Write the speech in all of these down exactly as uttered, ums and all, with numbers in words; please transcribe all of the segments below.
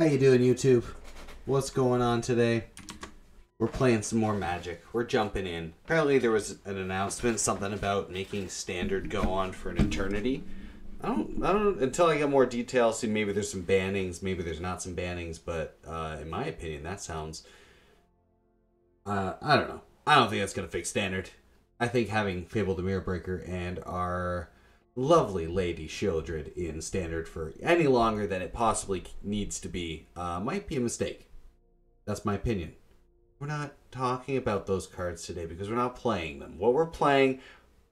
How you doing, YouTube? What's going on today? We're playing some more Magic. We're jumping in. Apparently there was an announcement, something about making Standard go on for an eternity. I don't, I don't, until I get more details, see maybe there's some bannings, maybe there's not some bannings, but uh, in my opinion, that sounds, uh, I don't know. I don't think that's going to fix Standard. I think having Fable of the Mirror Breaker and our lovely lady Sheoldred in Standard for any longer than it possibly needs to be uh, might be a mistake. That's my opinion. We're not talking about those cards today because we're not playing them. What we're playing,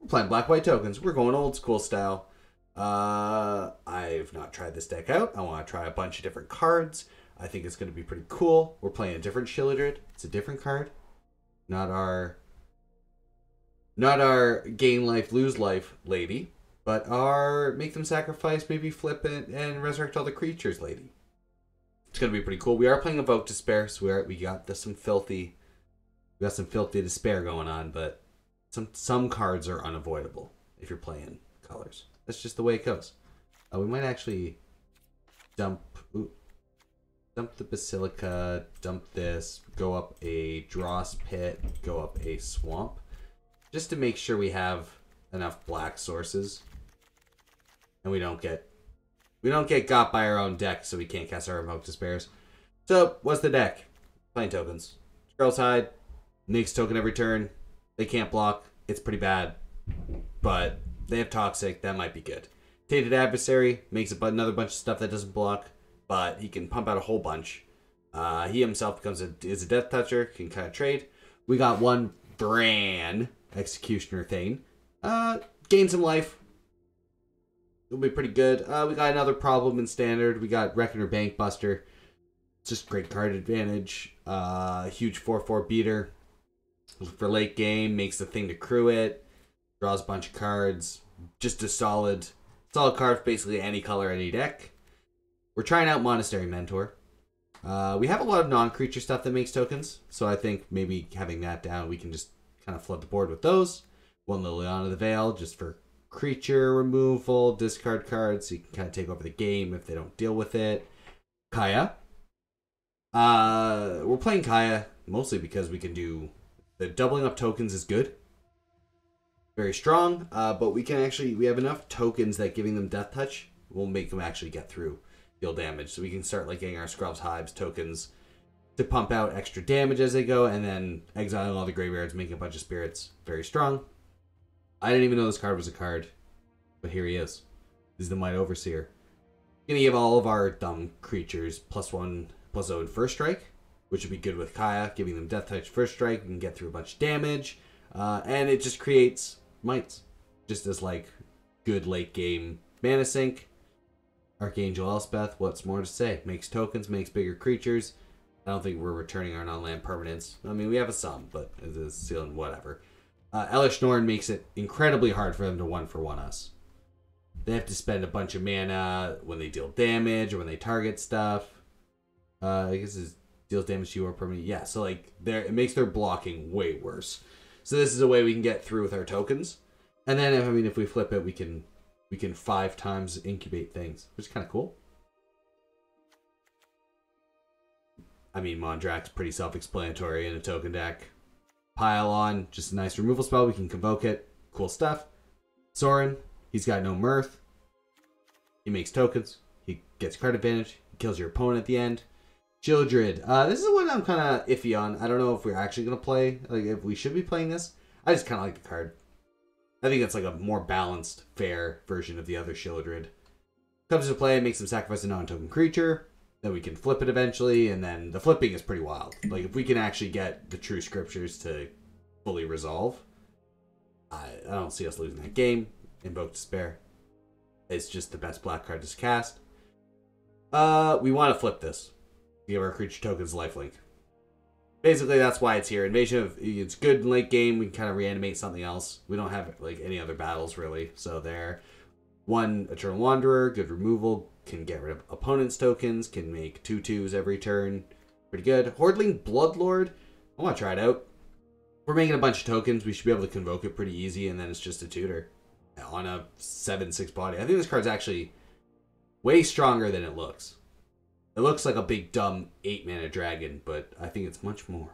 we're playing black-white tokens. We're going old school style. Uh, I've not tried this deck out. I want to try a bunch of different cards. I think it's going to be pretty cool. We're playing a different Sheoldred. It's a different card. Not our, not our gain life, lose life lady. But our make them sacrifice, maybe flip it, and resurrect all the creatures, lady. It's gonna be pretty cool. We are playing Evoke Despair, so we are, we got this, some filthy, we got some filthy despair going on. But some some cards are unavoidable if you're playing colors. That's just the way it goes. Uh, we might actually dump ooh, dump the Basilica, dump this, go up a Dross Pit, go up a Swamp, just to make sure we have enough black sources. And we don't get we don't get got by our own deck, so we can't cast our Evoke Despairs. So what's the deck? Plain tokens. Charles Hide, nukes token every turn. They can't block. It's pretty bad, but they have Toxic. That might be good. Tainted Adversary makes a, another bunch of stuff that doesn't block, but he can pump out a whole bunch. Uh, he himself becomes a is a Death Toucher. Can kind of trade. We got one Vraan Executioner Thane. Uh, gain some life. It'll be pretty good. Uh, we got another problem in Standard. We got Reckoner Bankbuster. It's just great card advantage. Uh, huge four four beater. For late game, makes the thing to crew it. Draws a bunch of cards. Just a solid, solid card for basically any color, any deck. We're trying out Monastery Mentor. Uh, we have a lot of non-creature stuff that makes tokens. So I think maybe having that down, we can just kind of flood the board with those. One Liliana of the Veil, just for creature removal, discard cards, so you can kind of take over the game if they don't deal with it. Kaya. Uh, we're playing Kaya mostly because we can do... The doubling up tokens is good. Very strong, uh, but we can actually... We have enough tokens that giving them Death Touch will make them actually get through, deal damage. So we can start like getting our Scrubs, Hives tokens to pump out extra damage as they go, and then exiling all the graveyards, making a bunch of spirits. Very strong. I didn't even know this card was a card, but here he is. This is the Might Overseer. Gonna give all of our dumb creatures plus one, plus zero in first strike, which would be good with Kaya, giving them Death Touch first strike. We can get through a bunch of damage, uh, and it just creates mites, just as like good late game mana sink. Archangel Elspeth. What's more to say? Makes tokens, makes bigger creatures. I don't think we're returning our non-land permanents. I mean, we have a sum, but it's a ceiling, whatever. Uh, Elesh Norn makes it incredibly hard for them to one-for-one us. They have to spend a bunch of mana when they deal damage or when they target stuff. Uh, I guess it deals damage to you or permanent. Yeah, so like it makes their blocking way worse. So this is a way we can get through with our tokens. And then, if, I mean, if we flip it, we can we can five times incubate things, which is kind of cool. I mean, Mondrak's pretty self-explanatory in a token deck. Pile on, just a nice removal spell. We can convoke it. Cool stuff. Sorin, he's got no mirth. He makes tokens. He gets card advantage. He kills your opponent at the end. Sheoldred. Uh, this is one I'm kind of iffy on. I don't know if we're actually going to play, like if we should be playing this. I just kind of like the card. I think it's like a more balanced, fair version of the other Sheoldred. Comes to play, makes him sacrifice a non-token creature. Then we can flip it eventually, and then the flipping is pretty wild. Like, if we can actually get the true scriptures to fully resolve, I, I don't see us losing that game. Invoke Despair. It's just the best black card to cast. Uh, we want to flip this. Give our creature tokens lifelink. Basically, that's why it's here. Invasion of... It's good in late game. We can kind of reanimate something else. We don't have, like, any other battles, really. So there. One Eternal Wanderer. Good removal. Can get rid of opponent's tokens, can make two twos every turn. Pretty good. Hordling Bloodlord. I want to try it out. We're making a bunch of tokens. We should be able to convoke it pretty easy, and then it's just a tutor on a seven six body. I think this card's actually way stronger than it looks. It looks like a big, dumb eight mana dragon, but I think it's much more.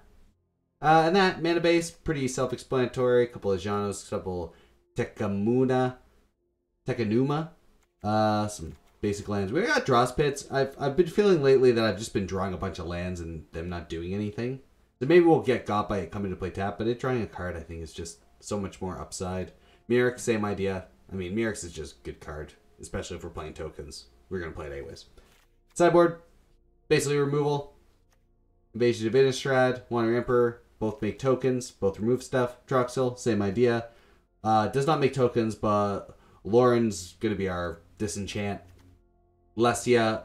Uh, and that mana base, pretty self-explanatory. A couple of Janos, a couple Tekamuna, Tekanuma, uh, some basic lands. We got Dross Pits. I've, I've been feeling lately that I've just been drawing a bunch of lands and them not doing anything. So maybe we'll get got by it coming to play tap, but it drawing a card I think is just so much more upside. Mirrex, same idea. I mean, Mirrex is just a good card, especially if we're playing tokens. We're going to play it anyways. Sideboard, basically removal. Invasion of Innistrad, Wander Emperor, both make tokens, both remove stuff. Atroxil, same idea. Uh, does not make tokens, but Lauren's going to be our disenchant. Lesia,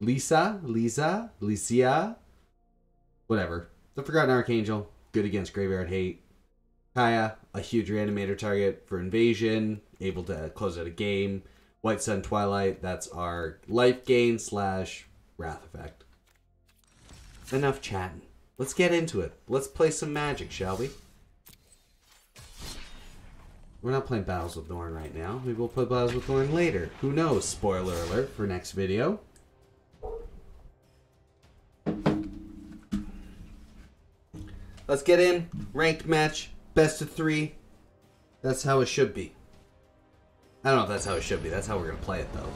Lisa, Lisa, Licia, whatever. The Forgotten Archangel, good against Graveyard Hate. Kaya, a huge reanimator target for invasion, able to close out a game. White Sun Twilight, that's our life gain slash wrath effect. Enough chatting. Let's get into it. Let's play some Magic, shall we? We're not playing Battles with Norn right now. Maybe we'll play Battles with Norn later. Who knows? Spoiler alert for next video. Let's get in. Ranked match. Best of three. That's how it should be. I don't know if that's how it should be. That's how we're going to play it, though.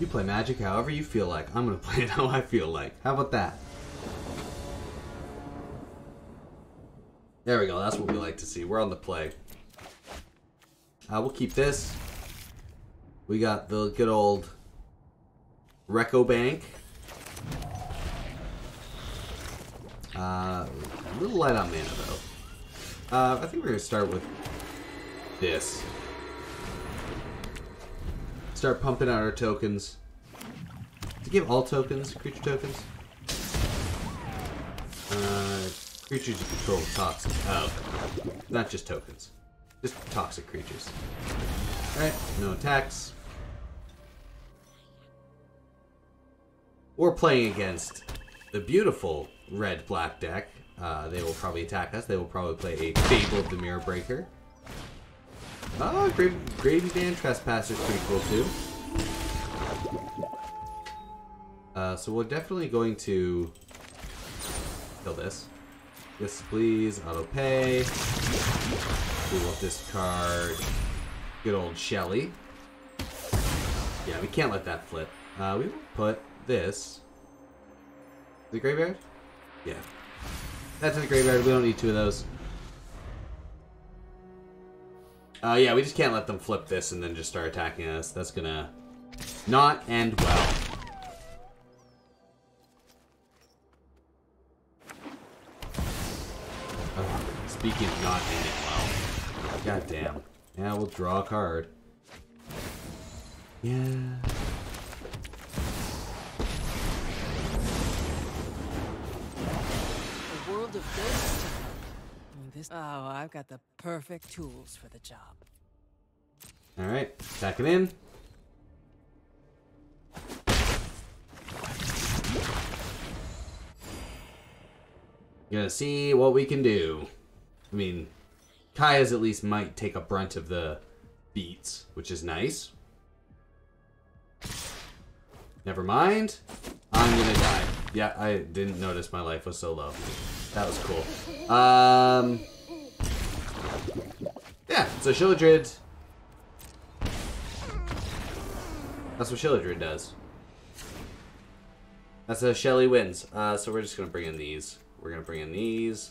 You play Magic however you feel like. I'm going to play it how I feel like. How about that? There we go. That's what we like to see. We're on the play. Uh, we'll keep this. We got the good old Recko Bank. Uh, a little light on mana, though. Uh, I think we're going to start with this. Start pumping out our tokens. To give all tokens, creature tokens. Uh, creatures you control toxic. Oh, not just tokens, just toxic creatures. All right, no attacks. We're playing against the beautiful red black deck. Uh, they will probably attack us. They will probably play a Fable of the Mirror Breaker. Oh, Gra Gravy Band Trespasser is pretty cool too. Uh, so we're definitely going to kill this. Yes, please. Auto pay. We want this card. Good old Shelly. Yeah, we can't let that flip. Uh, we will put this. The graveyard? Yeah. That's in the graveyard. We don't need two of those. Uh, yeah, we just can't let them flip this and then just start attacking us. That's gonna not end well. Oh, speaking of not ending well. God damn. Yeah, we'll draw a card. Yeah. A world of ghosts. Oh, I've got the perfect tools for the job. Alright, tack it in. Gonna see what we can do. I mean, Kaya's at least might take a brunt of the beats, which is nice. Never mind. I'm gonna die. Yeah, I didn't notice my life was so low. That was cool. Um, yeah, so Sheoldred. That's what Sheoldred does. That's how Shelly wins. Uh, so we're just going to bring in these. We're going to bring in these.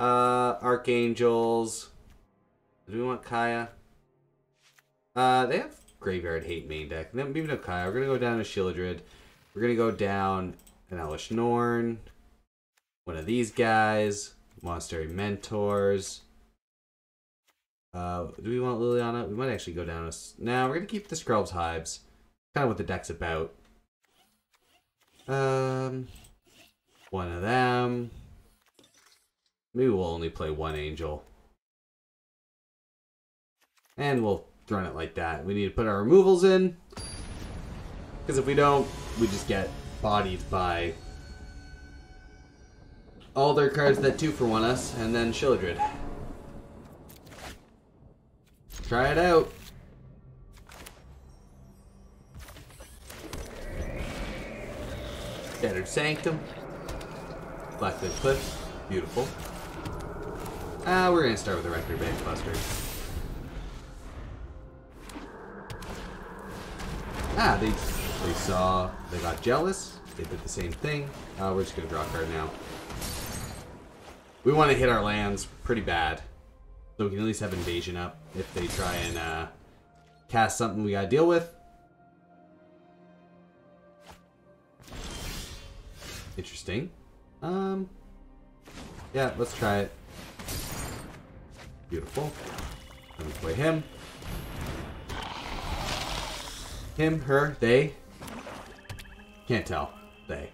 Uh, Archangels. Do we want Kaya? Uh, they have Graveyard Hate main deck. Maybe no Kaya. We're going to go down to Sheoldred. We're going to go down an Elesh Norn. One of these guys, Monastery Mentors. Uh, do we want Liliana? We might actually go down a... Now, we're going to keep the Charles Hide. Kind of what the deck's about. Um, one of them. Maybe we'll only play one Angel. And we'll run it like that. We need to put our removals in. Because if we don't, we just get bodied by... all their cards that two for one us, and then Sheoldred. Try it out. Shattered Sanctum. Blackcleave Cliffs. Beautiful. Uh, we're going to start with the Reckoner Bankbuster. Ah, they, they saw, they got jealous. They did the same thing. Uh, we're just going to draw a card now. We want to hit our lands pretty bad. So we can at least have Invasion up if they try and uh, cast something we got to deal with. Interesting. Um, yeah, let's try it. Beautiful. I'm gonna play him. Him, her, they. Can't tell. They.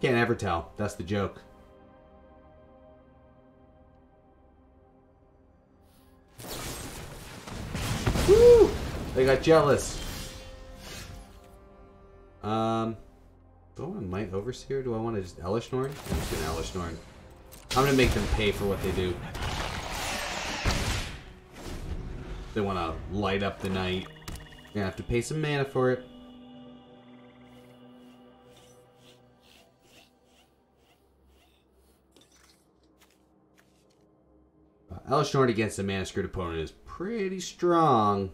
Can't ever tell. That's the joke. Woo! They got jealous. Um, do I want to Might Overseer? Do I want to just Elesh Norn? I'm just gonna Elesh Norn. I'm gonna make them pay for what they do. They want to light up the night. You're gonna have to pay some mana for it. Uh, Elesh Norn against a mana screwed opponent is pretty strong.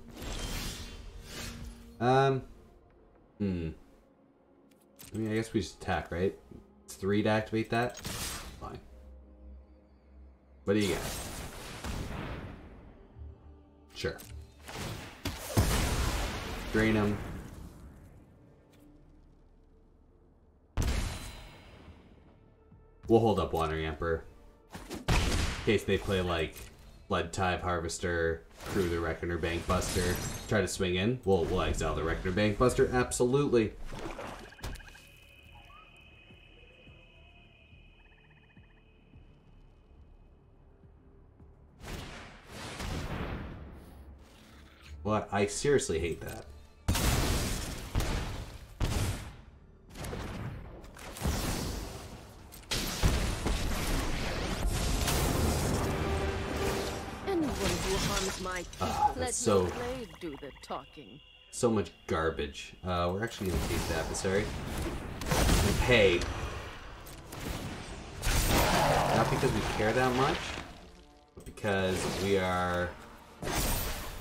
Um, hmm. I mean, I guess we just attack, right? It's three to activate that. Fine. What do you got? Sure. Drain him. We'll hold up Wander Emperor. In case they play like Blood Tide Harvester, crew the Reckoner Bankbuster, try to swing in. We'll we'll exile the Reckoner Bankbuster. Absolutely. Well, I seriously hate that. Anyone who harms my people, uh, let so, the blade do the talking. So much garbage. Uh, we're actually going to keep the adversary. And pay. Not because we care that much, but because we are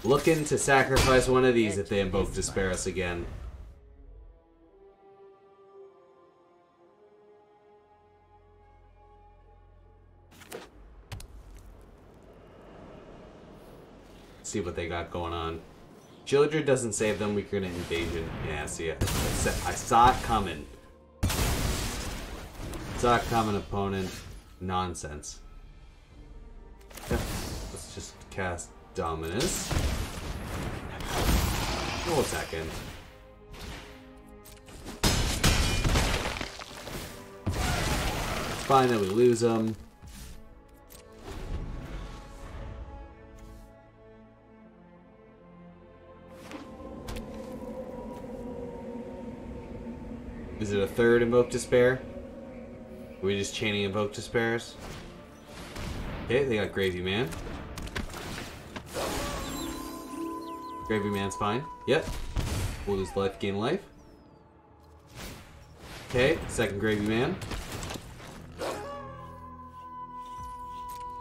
looking to sacrifice one of these if they Invoke Despair us again. Let's see what they got going on. Sheoldred doesn't save them. We're gonna Invasion. Yeah, I see it. I saw it coming. Saw it coming, opponent. Nonsense. Yep. Let's just cast Dominus. We'll attack him. It's fine that we lose him. Is it a third Invoke Despair? Are we just chaining Invoke Despairs? Okay, they got Gravy Man. Gravy Man's fine. Yep. We'll lose life, gain life. Okay, second Gravy Man.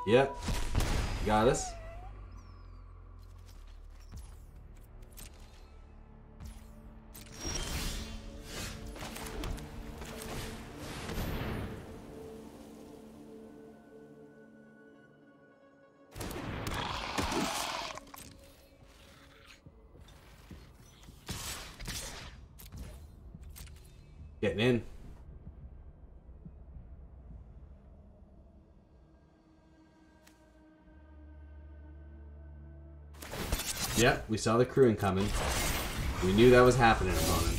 Yep. Got us. Getting in. Yep, we saw the crew incoming. We knew that was happening, opponent.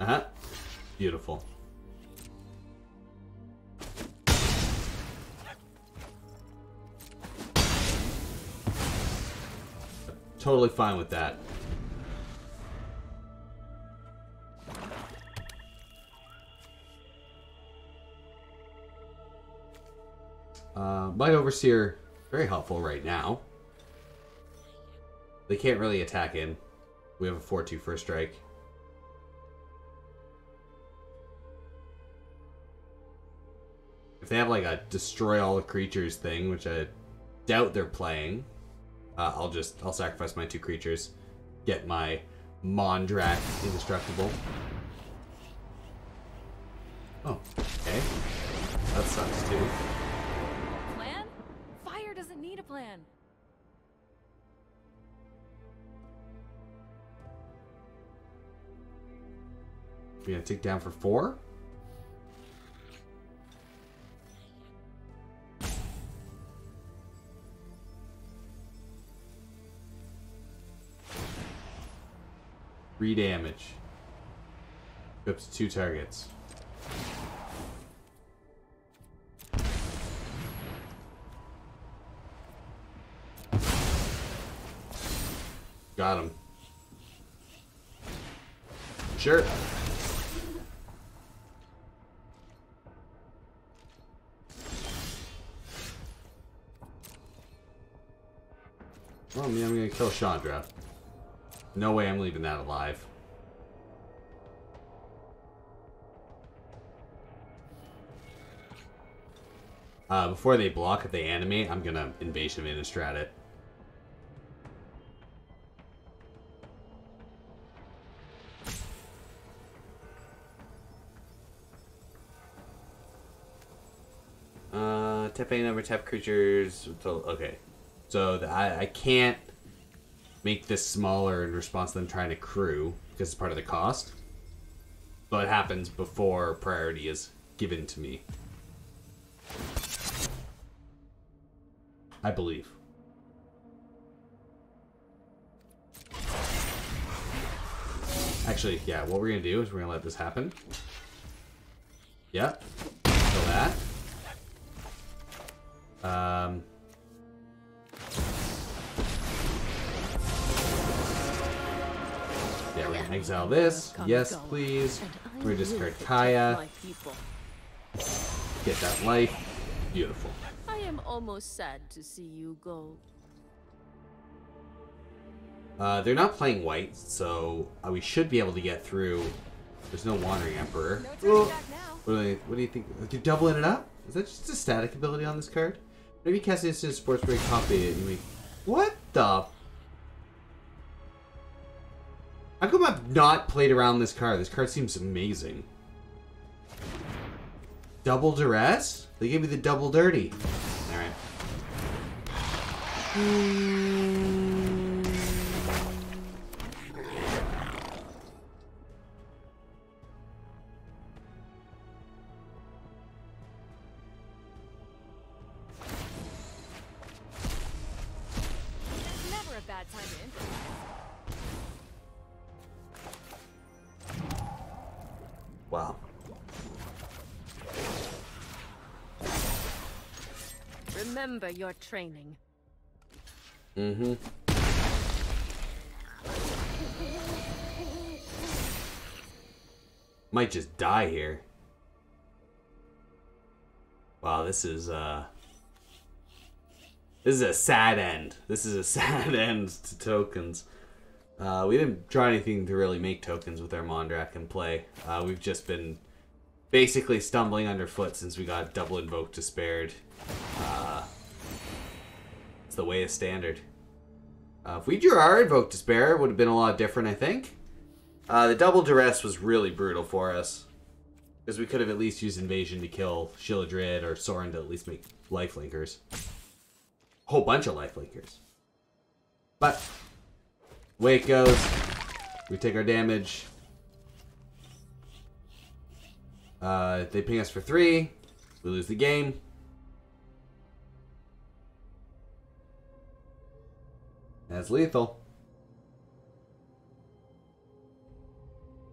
Uh-huh. Beautiful. Totally fine with that. Uh, Might Overseer, very helpful right now. They can't really attack in. We have a four two first strike. If they have like a destroy all the creatures thing, which I doubt they're playing, uh, I'll just, I'll sacrifice my two creatures, get my Mondrak indestructible. Oh, okay. That sucks too. Plan? Fire doesn't need a plan. We're gonna take down for four? Three damage. Up to two targets. Got him. Sure. Well, I mean, I'm gonna kill Sheoldred. No way I'm leaving that alive. Uh, before they block, if they animate, I'm gonna Invasion of Innistrad it. Uh, tap any number, tap creatures. Okay. So the, I, I can't make this smaller in response to them trying to crew, because it's part of the cost. But it happens before priority is given to me. I believe. Actually, yeah, what we're going to do is we're going to let this happen. Yep. Kill that. Um... Yeah, we're gonna exile this. Come, yes, go. Please. We're gonna discard Kaya. Get that life. Beautiful. I am almost sad to see you go. Uh, they're not playing white, so uh, we should be able to get through. There's no Wandering Emperor. No back now. What, do they, what do you think? You're doubling it up? Is that just a static ability on this card? Maybe cast instant sports break, copy it, and we. What the? How come I've not played around this card? This card seems amazing. Double duress? They gave me the double dirty. Alright. There's never a bad time to improvise. Wow. Remember your training. Mm-hmm. Might just die here. Wow, this is uh this is a sad end. This is a sad end to tokens. Uh, we didn't draw anything to really make tokens with our Mondrak in play. Uh, we've just been basically stumbling underfoot since we got double Evoke Despair. Uh, it's the way of standard. Uh, if we drew our Evoke Despair, it would have been a lot different, I think. Uh, the double duress was really brutal for us, because we could have at least used Invasion to kill Sheoldred or Sorin to at least make Lifelinkers. A whole bunch of Lifelinkers. But... way it goes. We take our damage. Uh, they ping us for three. We lose the game. That's lethal.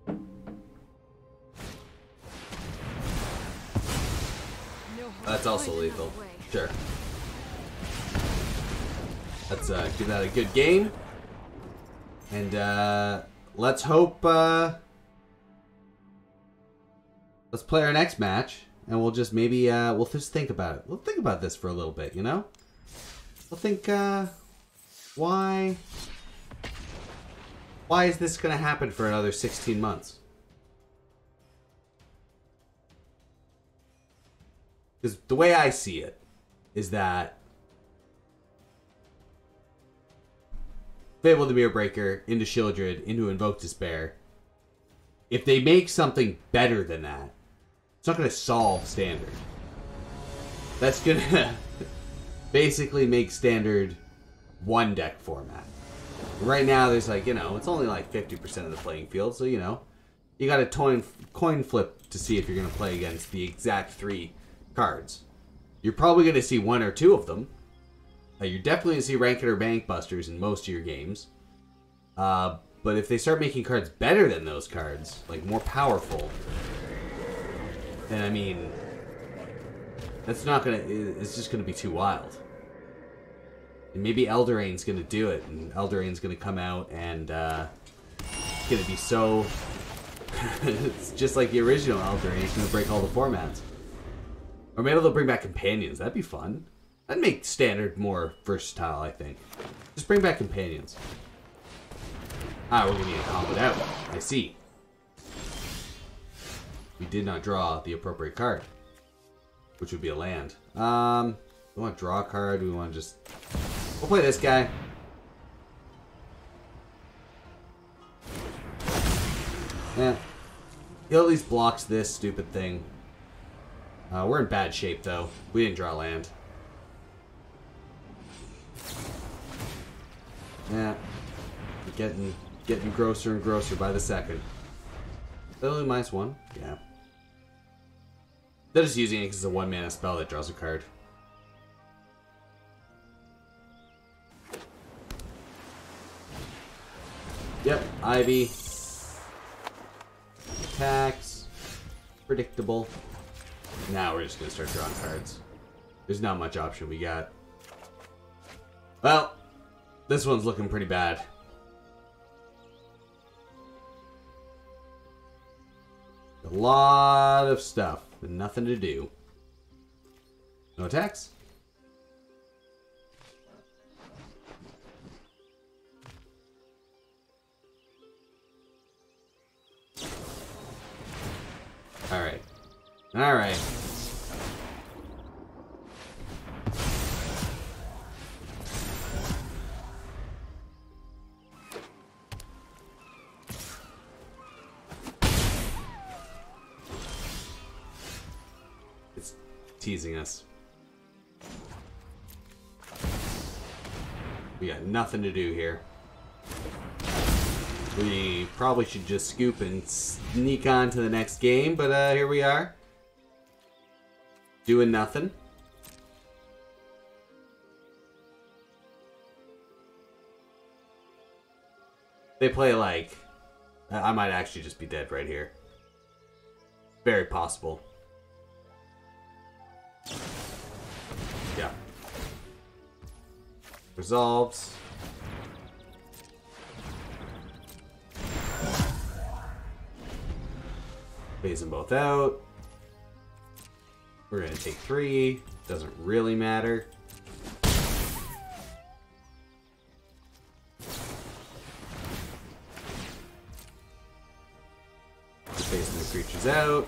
No That's also lethal. Sure. Let's uh, give that a good game. And, uh, let's hope, uh, let's play our next match, and we'll just maybe, uh, we'll just think about it. We'll think about this for a little bit, you know? We'll think, uh, why, Why is this going to happen for another sixteen months? Because the way I see it is that Fable of the Mirror Breaker into Sheoldred, into Evoke Despair. If they make something better than that, it's not going to solve Standard. That's going to basically make Standard one deck format. Right now, there's like, you know, it's only like fifty percent of the playing field, so, you know, you got to coin flip to see if you're going to play against the exact three cards. You're probably going to see one or two of them. Uh, you're definitely going to see Reckoner Bankbusters in most of your games. Uh, but if they start making cards better than those cards, like more powerful, then, I mean, that's not going to... It's just going to be too wild. And maybe Eldorain's going to do it, and Eldorain's going to come out, and uh, it's going to be so... It's just like the original Eldorain. It's going to break all the formats. Or maybe they'll bring back Companions. That'd be fun. That'd make Standard more versatile, I think. Just bring back Companions. Ah, we're going to need to combo it out. I see. We did not draw the appropriate card, which would be a land. Um, we want to draw a card. We want to just... We'll play this guy. Yeah. He at least blocks this stupid thing. Uh, we're in bad shape, though. We didn't draw land. Yeah, we're getting getting grosser and grosser by the second. That only minus one. Yeah. They're just using it because it's a one-mana spell that draws a card. Yep, Ivy. Attacks. Predictable. Now we're just gonna start drawing cards. There's not much option we got. Well, this one's looking pretty bad. A lot of stuff and nothing to do. No attacks? Alright. Alright. It's teasing us. We got nothing to do here. We probably should just scoop and sneak on to the next game, but uh, here we are. Doing nothing. They play like... I might actually just be dead right here. Very possible. Yeah. Resolves. Phase them both out. We're going to take three. Doesn't really matter. Phasing the creatures out.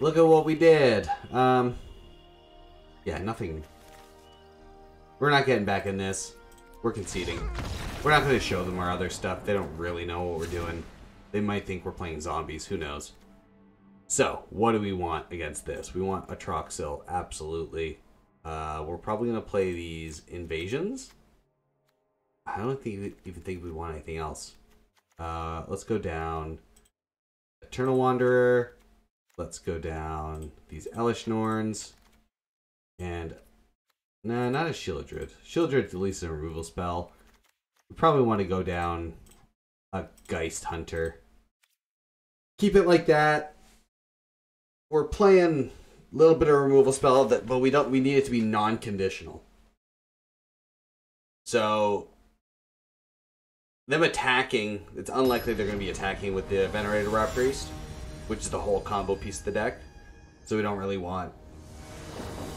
Look at what we did. Um, yeah, nothing. We're not getting back in this. We're conceding. We're not going to show them our other stuff. They don't really know what we're doing. They might think we're playing zombies. Who knows? So, what do we want against this? We want Atroxil. Absolutely. Uh, we're probably going to play these Invasions. I don't think, even think we want anything else. Uh, let's go down Eternal Wanderer. Let's go down these Elesh Norns. And... No, not a Sheoldred. Sheoldred's at least a removal spell. We probably want to go down a Geist Hunter. Keep it like that. We're playing a little bit of removal spell, that, but we don't. We need it to be non-conditional. So them attacking, it's unlikely they're going to be attacking with the Venerated Rotpriest, which is the whole combo piece of the deck. so we don't really want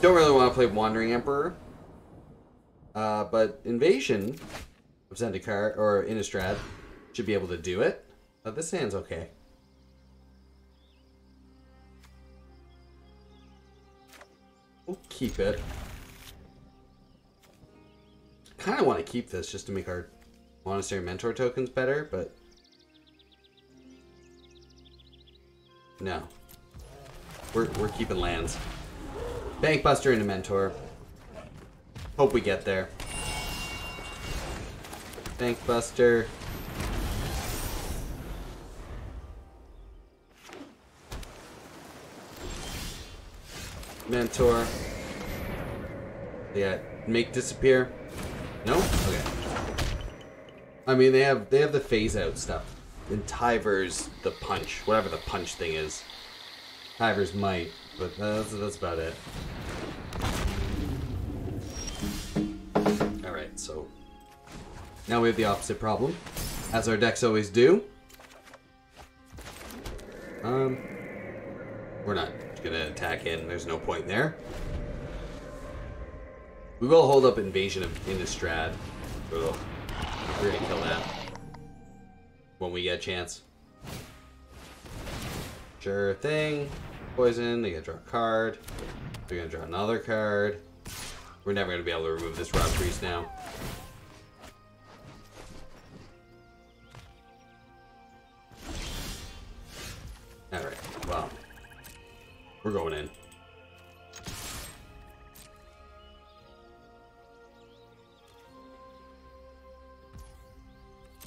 don't really want to play Wandering Emperor. Uh, but Invasion of Zendikar or Innistrad should be able to do it. But this hand's okay. We'll keep it. Kind of want to keep this just to make our Monastery Mentor tokens better, but no, we're we're keeping lands. Bankbuster into Mentor. Hope we get there. Bankbuster. Mentor. Yeah, make disappear. No? Okay. I mean, they have they have the phase out stuff. And Tyver's the punch, whatever the punch thing is. Tyver's might, but that's, that's about it. Alright, so now we have the opposite problem, as our decks always do. Um, we're not gonna attack in, there's no point there. We will hold up Invasion of Innistrad. Ugh. We're gonna kill that when we get a chance. Sure thing. Poison, they gotta draw a card. They're gonna draw another card. We're never gonna be able to remove this Rotpriest now. Alright, well. We're going in.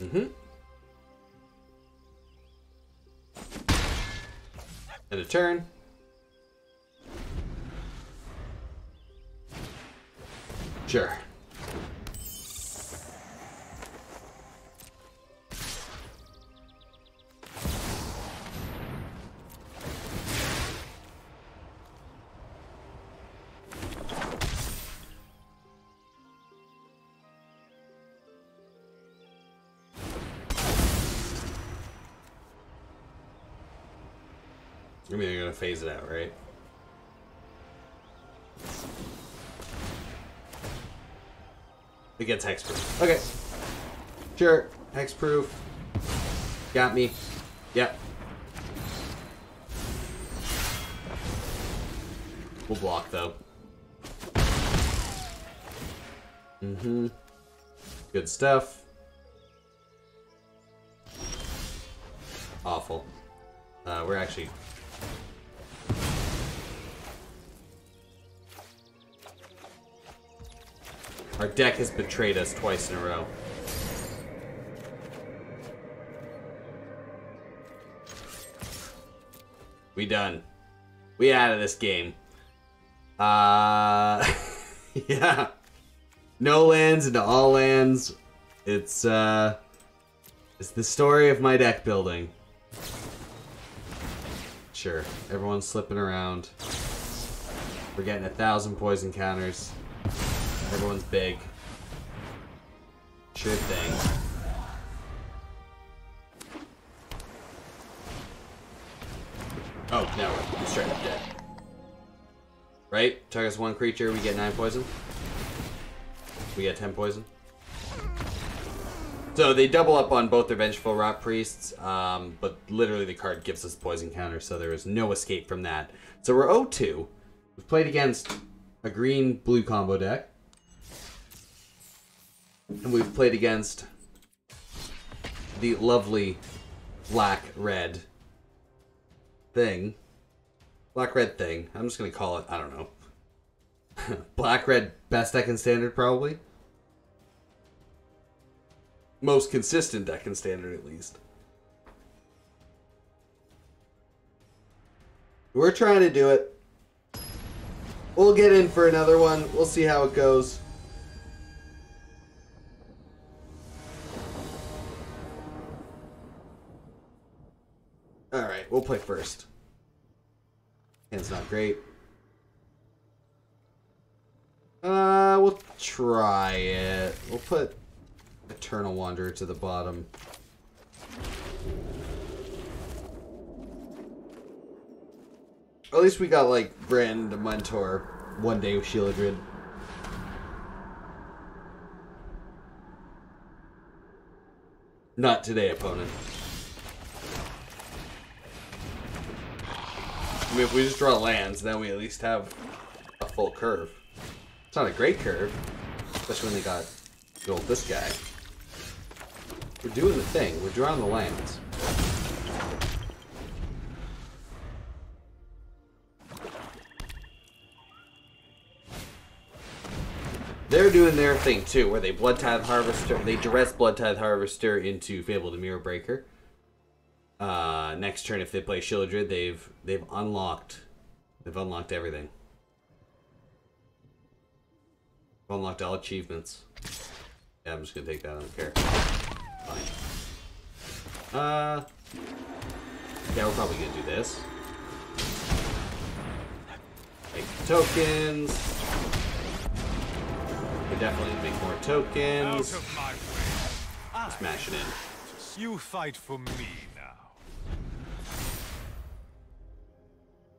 Mm-hmm. And a turn. Sure. I mean, they're gonna phase it out, right? It gets hexproof. Okay. Sure. Hexproof. Got me. Yep. We'll block, though. Mm-hmm. Good stuff. Awful. Uh, we're actually... Our deck has betrayed us twice in a row. We done. We out of this game. Uh, yeah. No lands into all lands. It's uh, it's the story of my deck building. Sure, everyone's slipping around. We're getting a thousand poison counters. Everyone's big. Sure thing. Oh, now we're straight up dead. Right? Targets one creature, we get nine poison. We get ten poison. So they double up on both their Vengeful Rotpriests, um, but literally the card gives us poison counter, so there is no escape from that. So we're oh two. We've played against a green-blue combo deck. And we've played against the lovely black-red thing. Black-red thing. I'm just going to call it, I don't know. Black-red best deck in standard, probably. Most consistent deck in standard, at least. We're trying to do it. We'll get in for another one. We'll see how it goes. Alright, we'll play first. Hand's not great. Uh, we'll try it. We'll put Eternal Wanderer to the bottom. At least we got, like, Brand Mentor one day with Sheoldred. Not today, opponent. I mean, if we just draw lands, then we at least have a full curve. It's not a great curve, especially when they got good old this guy. We're doing the thing. We're drawing the lands. They're doing their thing too, where they Blood Tide Harvester, they duress Blood Tide Harvester into Fable of the Mirror Breaker. Uh, next turn, if they play Sheoldred, they've they've unlocked, they've unlocked everything. They've unlocked all achievements. Yeah, I'm just gonna take that. I don't care. Fine. Uh, yeah, we're probably gonna do this. Make tokens. We definitely make more tokens. Out of my way. Smash it in. You fight for me now.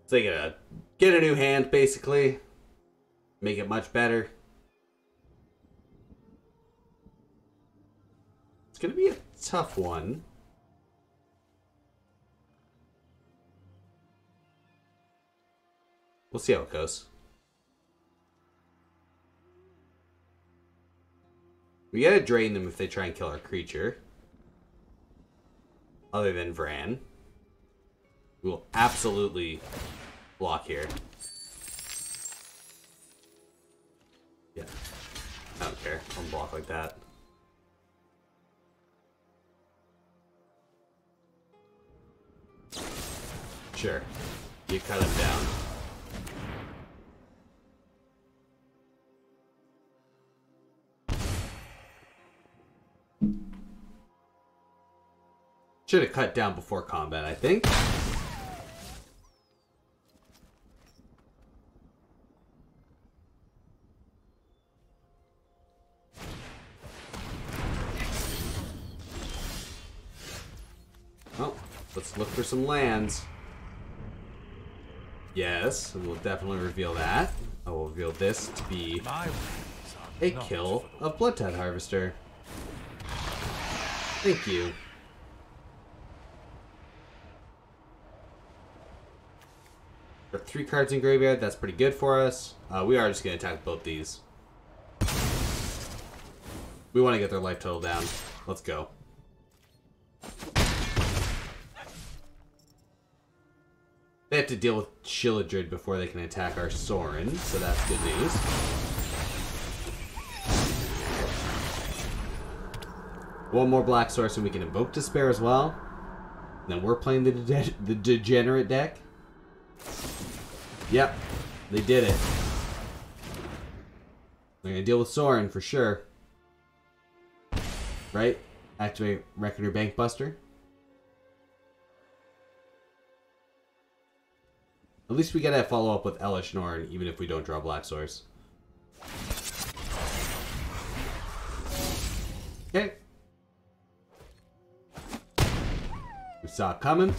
So they gotta get a new hand, basically. Make it much better. It's gonna be a tough one. We'll see how it goes. We gotta drain them if they try and kill our creature. Other than Vraan. We will absolutely block here. Yeah. I don't care. I'll block like that. Sure. You cut him down. Should have cut down before combat, I think. Well, let's look for some lands. Yes, we'll definitely reveal that. I will reveal this to be a kill of Blood Tide Harvester. Thank you. Three cards in graveyard, that's pretty good for us. Uh, we are just going to attack both these. We want to get their life total down. Let's go. They have to deal with Sheoldred before they can attack our Sorin, so that's good news. One more black source and we can Evoke Despair as well. And then we're playing the, de the Degenerate deck. Yep, they did it. They're gonna deal with Sorin for sure. Right? Activate Reckoner Bankbuster. At least we gotta follow up with Elesh Norn, even if we don't draw Black Source. Okay. We saw it coming.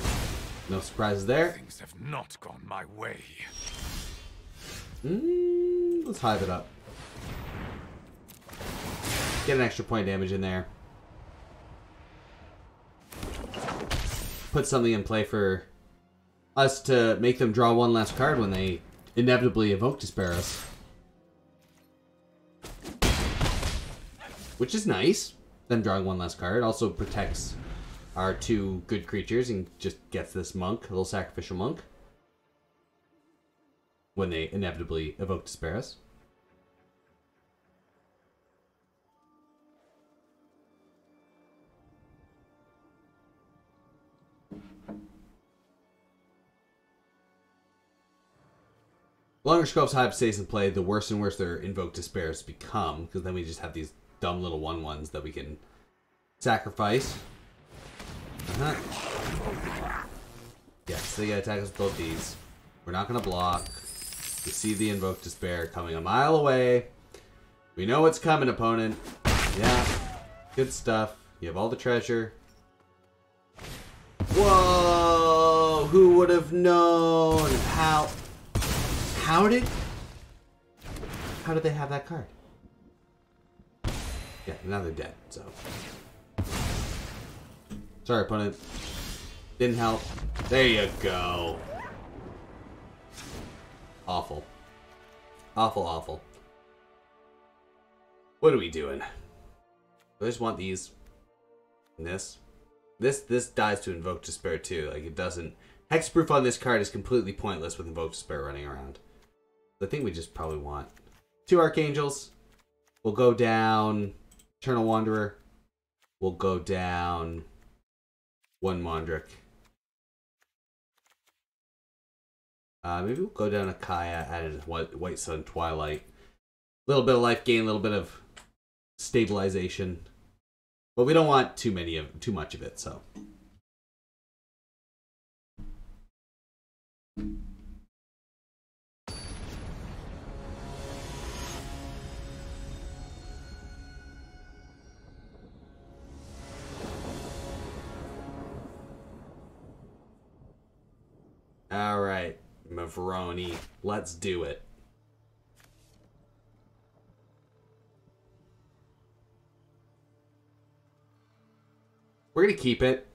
No surprise there. Things have not gone my way. Mm, let's hive it up. Get an extra point damage in there. Put something in play for us to make them draw one last card when they inevitably Evoke Despair us. Which is nice. Them drawing one last card also protects our two good creatures and just gets this monk, a little sacrificial monk, when they inevitably Evoke Despair us. The longer Sculpt's Hive stays in play, the worse and worse their Invoke Despairs become, because then we just have these dumb little one-ones that we can sacrifice. Uh-huh. Yes, so they gotta attack us with both these. We're not gonna block. We see the Invoke Despair coming a mile away. We know what's coming, opponent. Yeah, good stuff. You have all the treasure. Whoa! who would have known? How? How did? How did they have that card? Yeah, now they're dead. So, sorry, opponent. Didn't help. There you go. Awful. Awful, awful. What are we doing? I just want these. And this. This this dies to Evoke Despair too. Like, it doesn't. Hexproof on this card is completely pointless with Evoke Despair running around. The thing we just probably want. Two Archangels. We'll go down Eternal Wanderer. We'll go down one Mondrak. Uh, maybe we'll go down a Kaya, add in White Sun's Twilight. A little bit of life gain, a little bit of stabilization. But we don't want too many of too much of it, so. All right, Mavroni, let's do it. We're going to keep it.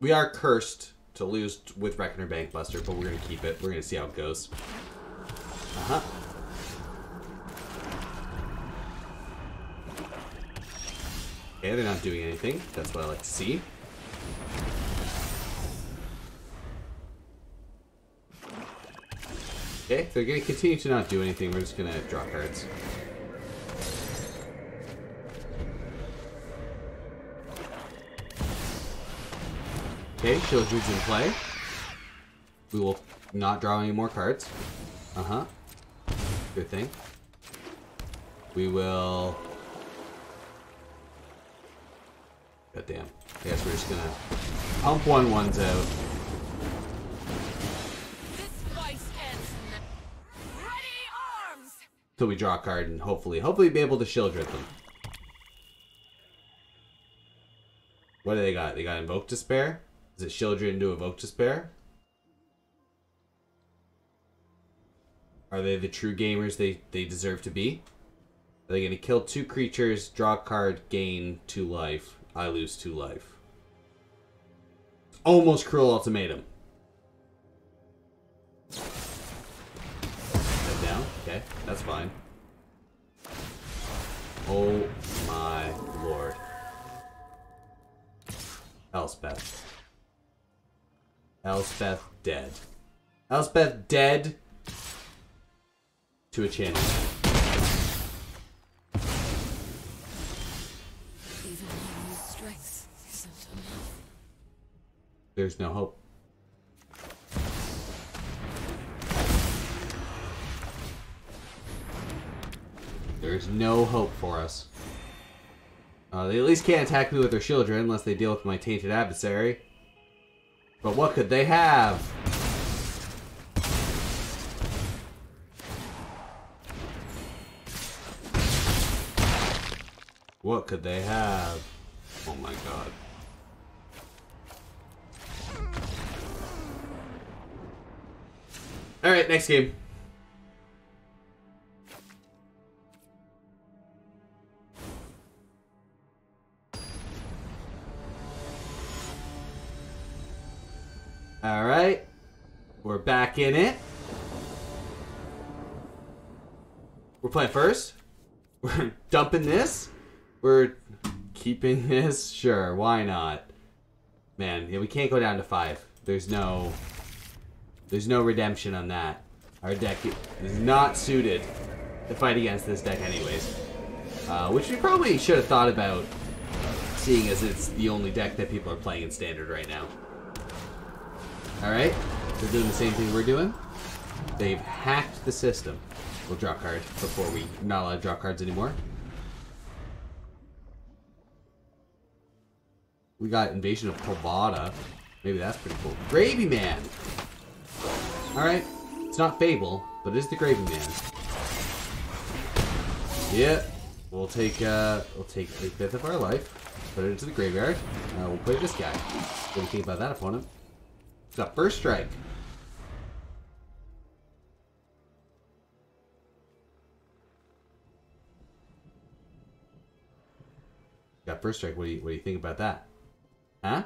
We are cursed to lose with Reckoner Bankbuster, but we're going to keep it. We're going to see how it goes. Uh-huh. Okay, they're not doing anything. That's what I like to see. Okay, they're going to continue to not do anything. We're just going to draw cards. Okay, Sheoldred's in play. We will not draw any more cards. Uh-huh. Good thing. We will... God damn. I guess we're just gonna pump one ones out. So we draw a card and hopefully, hopefully be able to Sheoldred them. What do they got? They got Evoke Despair? Is it Sheoldred into Evoke Despair? Are they the true gamers they, they deserve to be? Are they going to kill two creatures, draw a card, gain two life? I lose two life. Almost Cruel Ultimatum. Head down? Okay, that's fine. Oh my lord. Elspeth. Elspeth dead. Elspeth dead to a channel. There's no hope. There's no hope for us. Uh, they at least can't attack me with their Sheoldred unless they deal with my Tainted Adversary. But what could they have? What could they have? Oh my god. Alright, next game. Alright, we're back in it. We're playing first. We're dumping this. We're keeping this. Sure, why not? Man, yeah, we can't go down to five. There's no... There's no redemption on that. Our deck is not suited to fight against this deck anyways. Uh, which we probably should have thought about, seeing as it's the only deck that people are playing in Standard right now. Alright, they're doing the same thing we're doing. They've hacked the system. We'll draw a card before we... not allowed to draw cards anymore. We got Invasion of Povada. Maybe that's pretty cool. Gravy Man! Alright, it's not Fable, but it is the Gravy Man. Yeah, we'll take, uh, we'll take a fifth of our life, put it into the graveyard. Uh, we'll play this guy. What do you think about that, opponent? It's a first strike. Got first strike. What do you what do you think about that? Huh?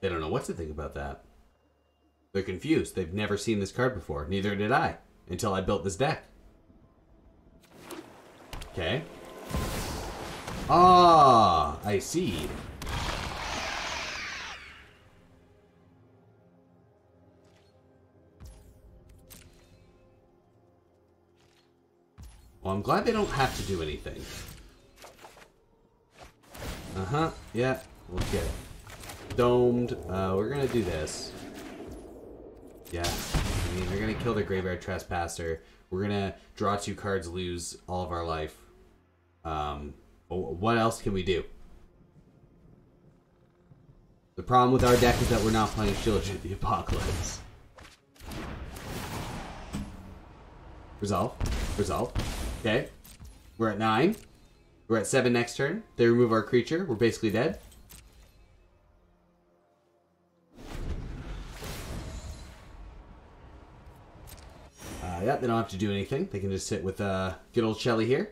They don't know what to think about that. They're confused. They've never seen this card before. Neither did I until I built this deck. Okay. Ah, I see. Well, I'm glad they don't have to do anything. Uh-huh. Yeah. We'll get it. Domed. Uh, we're going to do this. Yeah. I mean, we're going to kill the Graveyard Trespasser. We're going to draw two cards, lose all of our life. Um, what else can we do? The problem with our deck is that we're not playing Sheoldred of the Apocalypse. Resolve. Resolve. Okay, we're at nine. We're at seven next turn. They remove our creature. We're basically dead. Uh, yeah, they don't have to do anything. They can just sit with uh, good old Shelly here.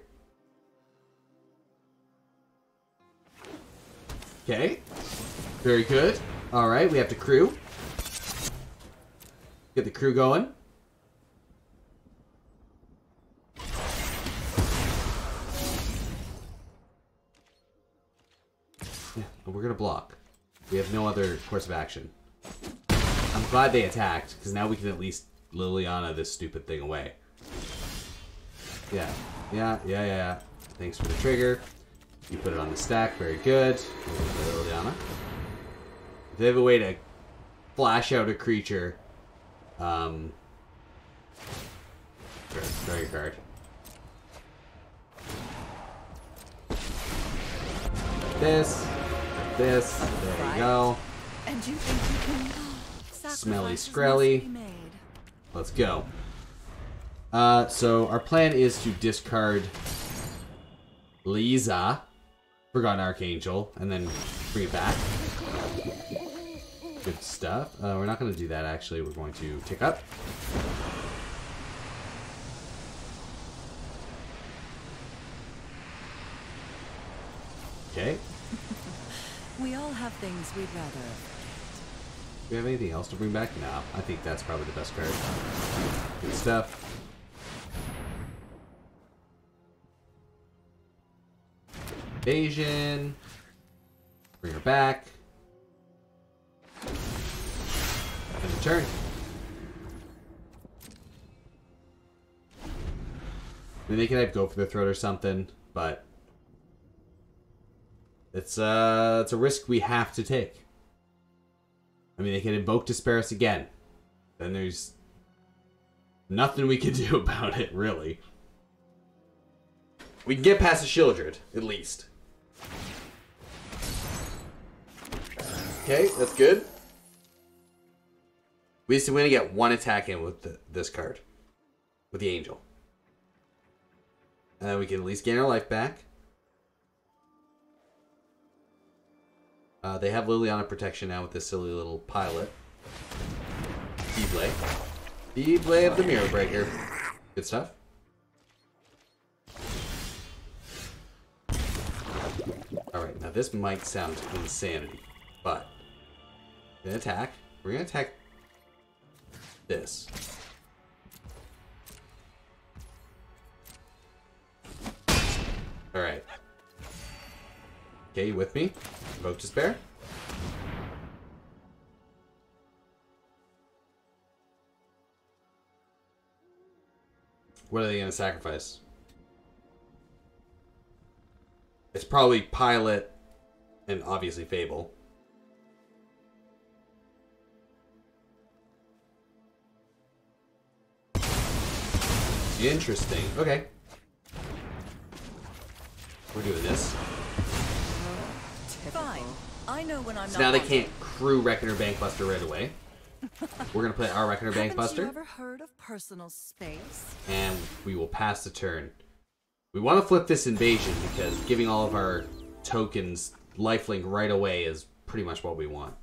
Okay, very good. All right, we have to crew. Get the crew going. We're gonna block. We have no other course of action. I'm glad they attacked, because now we can at least Liliana this stupid thing away. Yeah, yeah, yeah, yeah. Thanks for the trigger. You put it on the stack. Very good. Liliana. If they have a way to flash out a creature, um, sure, draw your card. This. This. There you go. And you think you can... Smelly Skrelly. Let's go. Uh, so our plan is to discard Liza, Forgotten Archangel, and then bring it back. Good stuff. Uh, we're not going to do that, actually. We're going to tick up. Okay. We all have things we'd rather. Do we have anything else to bring back? No, I think that's probably the best card. Good stuff. Invasion. Bring her back. And return. Then they can have go for the throat or something, but. It's uh, it's a risk we have to take. I mean, they can invoke Despair us again. Then there's nothing we can do about it, really. We can get past the Sheoldred, at least. Okay, that's good. We just want to get one attack in with the, this card. With the Angel. And then we can at least gain our life back. Uh, they have Liliana protection now with this silly little pilot. Beyblade. Beyblade of the Mirror Breaker. Good stuff. Alright, now this might sound insanity, but we're going to attack. We're going to attack this. Alright. Okay, you with me? Evoke Despair. What are they going to sacrifice? It's probably Pilot and obviously Fable. Interesting. Okay. We're doing this. Fine. I know when I'm so not now they can't crew Reckoner Bankbuster right away. We're gonna play our Reckoner Bankbuster. Haven't you ever heard of personal space? And we will pass the turn. We want to flip this invasion because giving all of our tokens lifelink right away is pretty much what we want.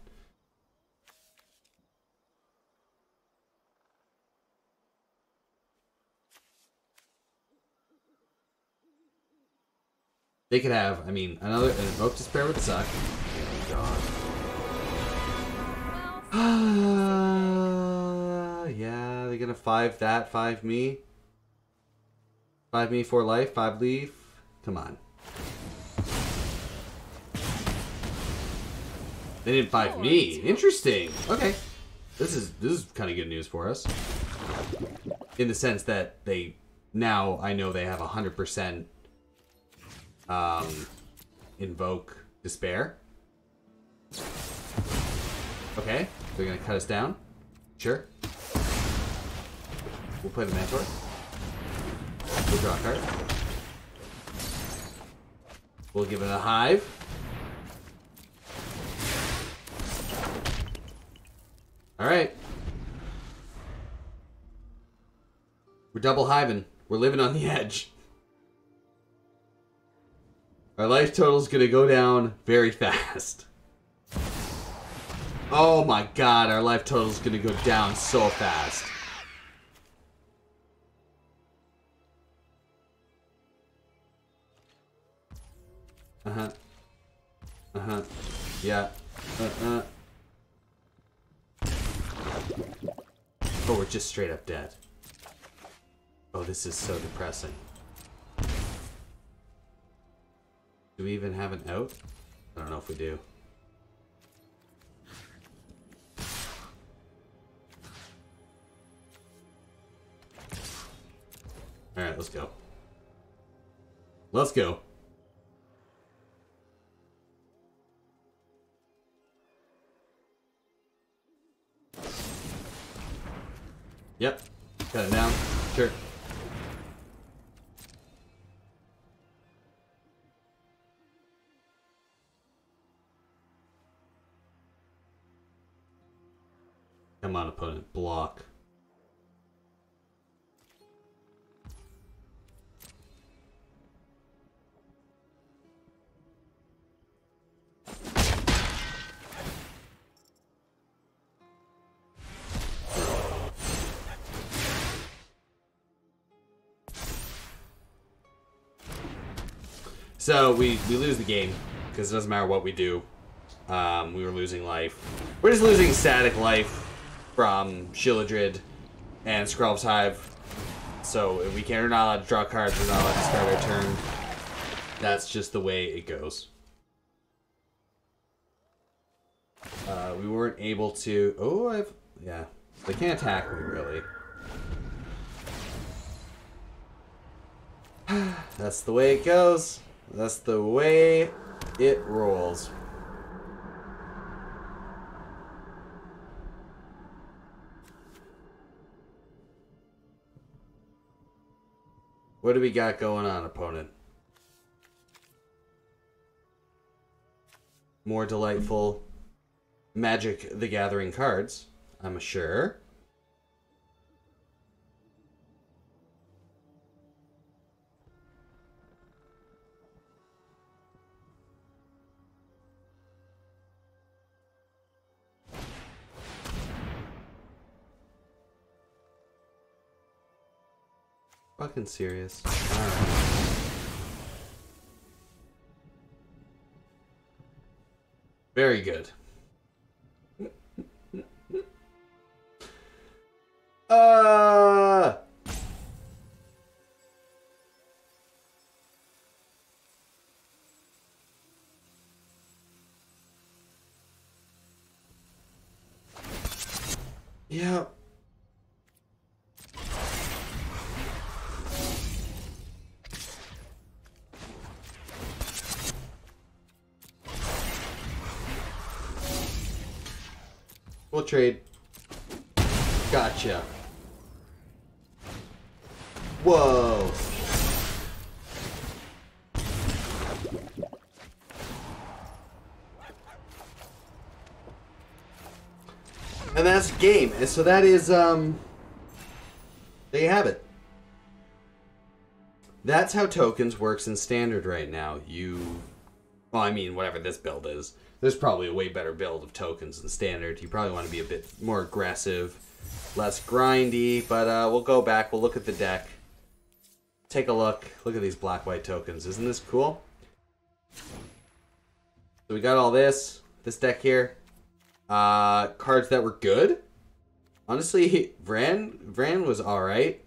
They could have, I mean, another an Evoke Despair would suck. Oh god. Uh, yeah, they're gonna five that, five me. Five me, four life, five leaf. Come on. They didn't five me. Interesting. Okay. This is this is kind of good news for us. In the sense that they now I know they have a hundred percent. Um, Evoke Despair. Okay, they're gonna cut us down. Sure. We'll play the Mentor. We'll draw a card. We'll give it a Hive. Alright. We're double hiving. We're living on the edge. Our life total's gonna go down very fast. Oh my god, our life total's gonna go down so fast. Uh-huh. Uh-huh. Yeah. Uh-uh. Oh, we're just straight up dead. Oh, this is so depressing. Do we even have an out? I don't know if we do. Alright, let's go. Let's go. Yep. Cut it down. Sure. Come on, opponent, block. So we, we lose the game because it doesn't matter what we do. Um, we were losing life. We're just losing static life from Sheoldred and Scrolf's Hive. So if we can't, we're not allowed to draw cards, we're not allowed to start our turn. That's just the way it goes. Uh, we weren't able to... Oh, I've... Yeah. They can't attack me, really. That's the way it goes. That's the way it rolls. What do we got going on, opponent? More delightful Magic the Gathering cards, I'm sure. Fucking serious. Alright. Very good. Uh Yeah. We'll trade. Gotcha. Whoa. And that's game. And so that is, um, there you have it. That's how tokens works in Standard right now. You, well, I mean, whatever this build is, there's probably a way better build of tokens in Standard. You probably want to be a bit more aggressive, less grindy, but uh, we'll go back, we'll look at the deck. Take a look. Look at these black-white tokens. Isn't this cool? So we got all this. This deck here. Uh, cards that were good. Honestly, Vraan, Vraan was alright.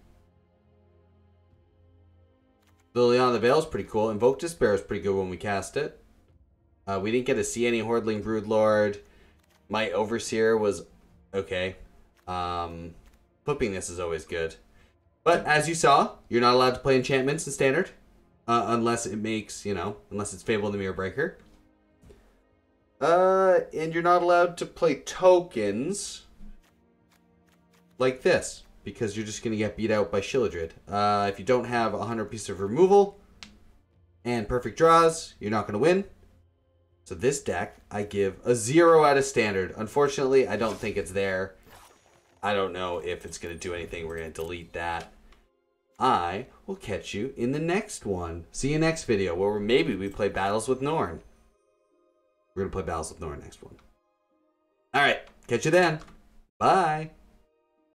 Liliana of the Veil is pretty cool. Evoke Despair is pretty good when we cast it. Uh, we didn't get to see any Hordling Bloodlord. Might Overseer was okay. Um, flipping this is always good. But as you saw, you're not allowed to play enchantments in Standard, uh, unless it makes, you know, unless it's Fable of the Mirror Breaker. Uh, and you're not allowed to play tokens like this, because you're just going to get beat out by Sheoldred. Uh, if you don't have one hundred pieces of removal and perfect draws, you're not going to win. So this deck, I give a zero out of Standard. Unfortunately, I don't think it's there. I don't know if it's going to do anything. We're going to delete that. I will catch you in the next one. See you next video, where maybe we play Battles with Norn. We're going to play Battles with Norn next one. All right. Catch you then. Bye.